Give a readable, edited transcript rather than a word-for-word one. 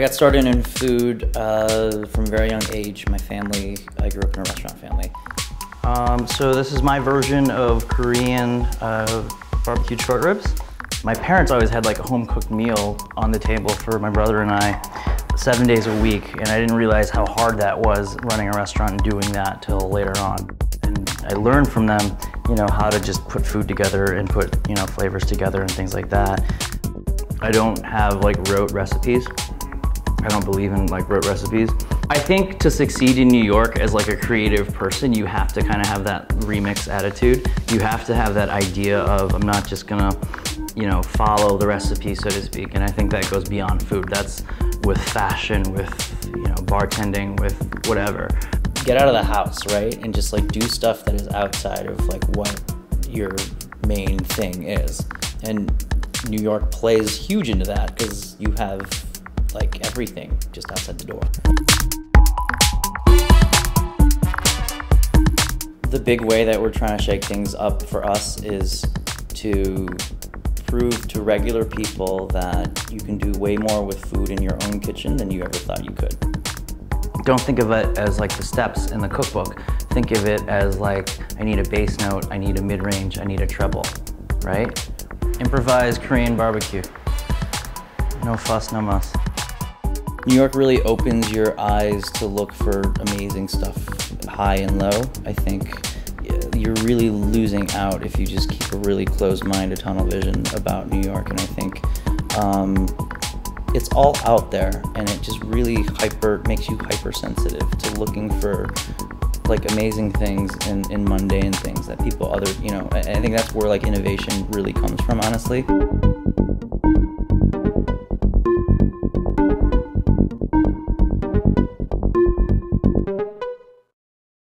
I got started in food from a very young age. My family, I grew up in a restaurant family. So this is my version of Korean barbecue short ribs. My parents always had like a home-cooked meal on the table for my brother and I 7 days a week, and I didn't realize how hard that was running a restaurant and doing that till later on. And I learned from them, you know, how to just put food together and put, you know, flavors together and things like that. I don't have like rote recipes. I don't believe in like rote recipes. I think to succeed in New York as like a creative person, you have to kind of have that remix attitude. You have to have that idea of, I'm not just gonna, you know, follow the recipe, so to speak. And I think that goes beyond food. That's with fashion, with, you know, bartending, with whatever. Get out of the house, right? And just like do stuff that is outside of like what your main thing is. And New York plays huge into that because you have like everything just outside the door. The big way that we're trying to shake things up for us is to prove to regular people that you can do way more with food in your own kitchen than you ever thought you could. Don't think of it as like the steps in the cookbook. Think of it as like, I need a bass note, I need a mid-range, I need a treble, right? Improvised Korean barbecue. No fuss, no muss. New York really opens your eyes to look for amazing stuff, high and low. I think you're really losing out if you just keep a really closed mind, a tunnel vision about New York. And I think it's all out there, and it just really makes you hypersensitive to looking for like amazing things and mundane things that people, you know, I think that's where like innovation really comes from, honestly.